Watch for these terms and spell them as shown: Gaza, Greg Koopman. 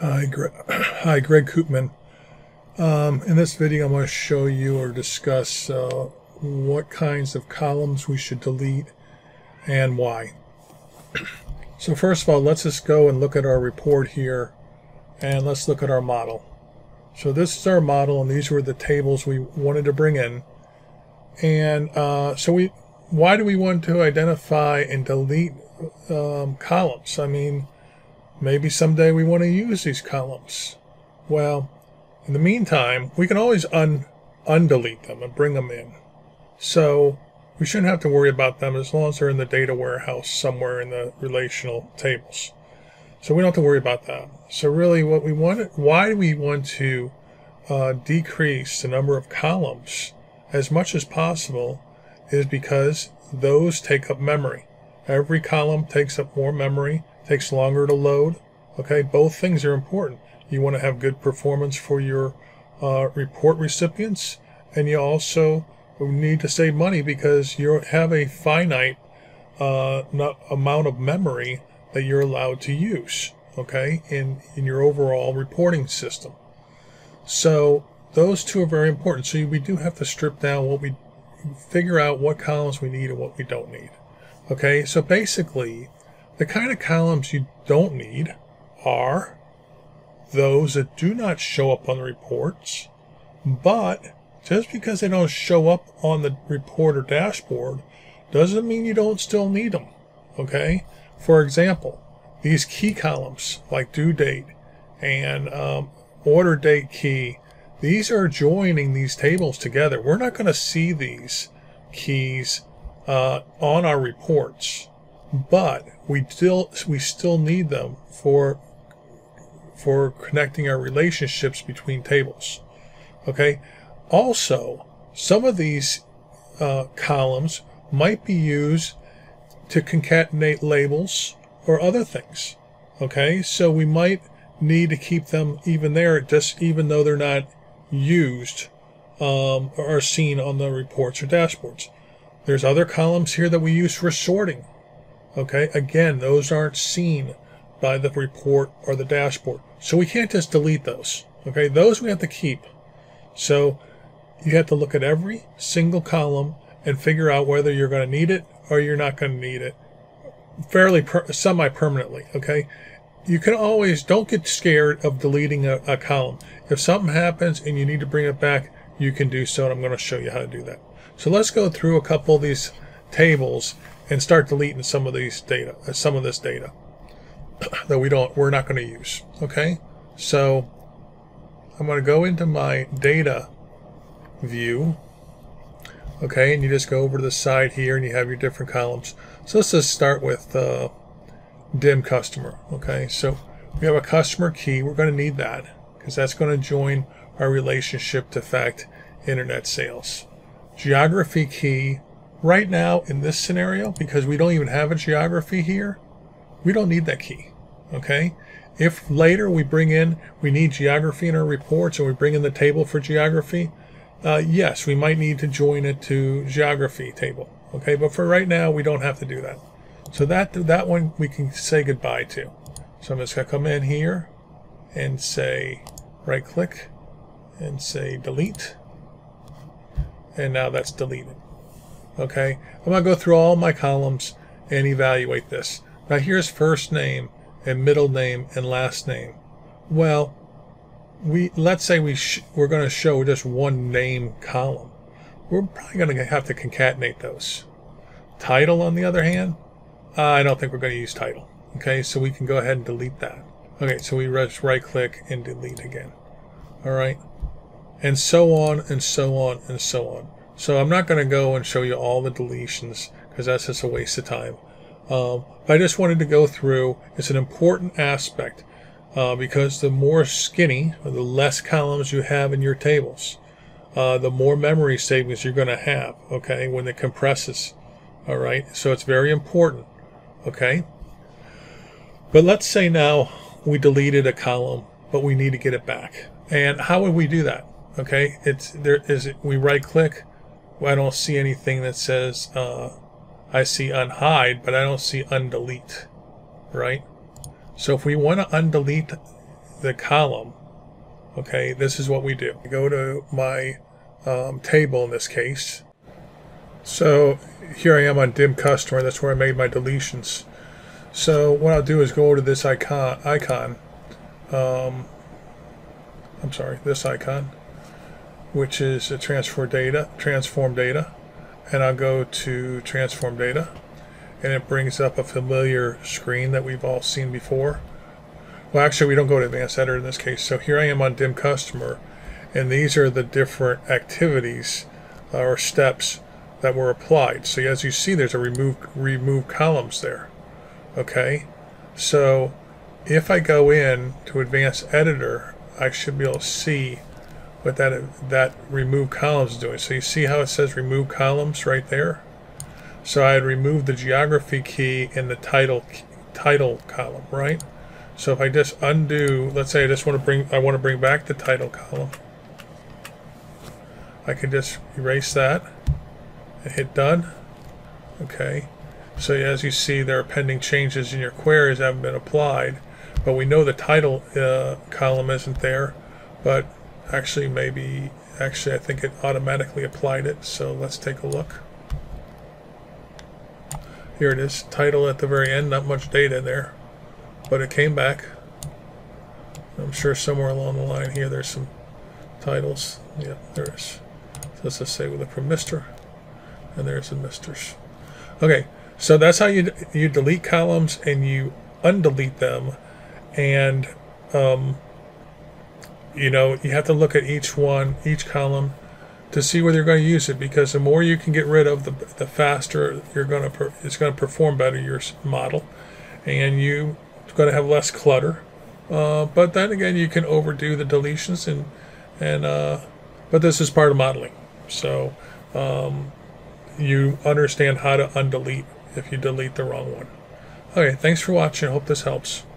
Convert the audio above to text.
Hi, Greg Koopman. In this video I'm going to show you or discuss what kinds of columns we should delete and why. So first of all, let's just go and look at our report here, and let's look at our model. So this is our model, and these were the tables we wanted to bring in. And why do we want to identify and delete columns? I mean, maybe someday we want to use these columns. Well, in the meantime, we can always undelete them and bring them in. So we shouldn't have to worry about them as long as they're in the data warehouse somewhere in the relational tables. So we don't have to worry about that. So really what we want, why do we want to decrease the number of columns as much as possible, is because those take up memory. Every column takes up more memory, takes longer to load. Okay, both things are important. You want to have good performance for your report recipients, and you also need to save money because you have a finite amount of memory that you're allowed to use, okay, in your overall reporting system. So those two are very important. So we do have to strip down what we figure out what columns we need and what we don't need. Okay, so basically the kind of columns you don't need are those that do not show up on the reports, but just because they don't show up on the report or dashboard doesn't mean you don't still need them. Okay, for example, these key columns like due date and order date key, these are joining these tables together. We're not going to see these keys on our reports, but we still need them for connecting our relationships between tables. Okay, also some of these columns might be used to concatenate labels or other things. Okay, so we might need to keep them even there, just even though they're not used or are seen on the reports or dashboards. There's other columns here that we use for sorting. Okay, again, those aren't seen by the report or the dashboard, so we can't just delete those. Okay, those we have to keep. So you have to look at every single column and figure out whether you're going to need it or you're not going to need it fairly semi-permanently. Okay, you can always, don't get scared of deleting a column. If something happens and you need to bring it back, you can do so, and I'm going to show you how to do that. So let's go through a couple of these tables and start deleting some of these data, some of this data that we're not going to use. Okay, so I'm going to go into my data view. Okay, and you just go over to the side here, and you have your different columns. So let's just start with dim customer. Okay, so we have a customer key. We're going to need that because that's going to join our relationship to fact internet sales. Geography key. Right now in this scenario, because we don't even have a geography here, we don't need that key. Okay, if later we bring in, we need geography in our reports, and we bring in the table for geography, yes, we might need to join it to geography table. Okay, but for right now we don't have to do that. So that one we can say goodbye to. So I'm just going to come in here and say right click and say delete, and now that's deleted. Okay, I'm going to go through all my columns and evaluate this. Now here's first name and middle name and last name. Well, let's say we're going to show just one name column. We're probably going to have to concatenate those. Title, on the other hand, I don't think we're going to use title. Okay, so we can go ahead and delete that. Okay, so we just right click and delete again. All right, and so on and so on and so on. So I'm not going to go and show you all the deletions because that's just a waste of time. But I just wanted to go through. It's an important aspect because the more skinny, or the less columns you have in your tables, the more memory savings you're going to have, okay, when it compresses. All right, so it's very important, okay? But let's say now we deleted a column, but we need to get it back. And how would we do that? Okay, we right click. I don't see anything that says, I see unhide, but I don't see undelete, right? So if we want to undelete the column. Okay, this is what we do. I go to my table in this case. So here I am on dim customer. That's where I made my deletions. So what I'll do is go to this icon. I'm sorry, this icon, which is a transform data, and I'll go to transform data, and it brings up a familiar screen that we've all seen before. Well, actually, we don't go to advanced editor in this case. So here I am on dim customer, and these are the different activities or steps that were applied. So as you see, there's a remove columns there. Okay, so if I go in to advanced editor, I should be able to see what that remove columns is doing. So you see how it says remove columns right there. So I had removed the geography key and the title column, right? So if I just undo, let's say I want to bring back the title column. I can just erase that and hit done. Okay. So as you see, there are pending changes in your queries that haven't been applied, but we know the title column isn't there, but actually I think it automatically applied it. So let's take a look. Here it is, title at the very end, not much data there. But it came back. I'm sure somewhere along the line here there's some titles. Yeah, there is. So let's just say we look for Mr. And there's the Misters. Okay, so that's how you delete columns and you undelete them, and you know, you have to look at each column to see whether you're going to use it, because the more you can get rid of, the faster you're going to perform better your model, and you going to have less clutter, but then again you can overdo the deletions, and but this is part of modeling, so you understand how to undelete if you delete the wrong one. Okay, thanks for watching. I hope this helps.